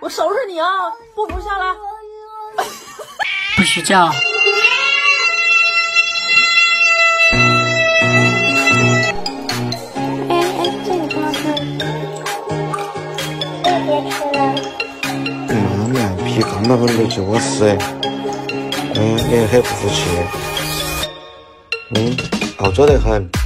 我收拾你啊！不服下来！不许叫！哎，这个多好吃！别吃了！妈面皮干巴巴的，叫我吃哎！哎，还不服气？熬焦得很。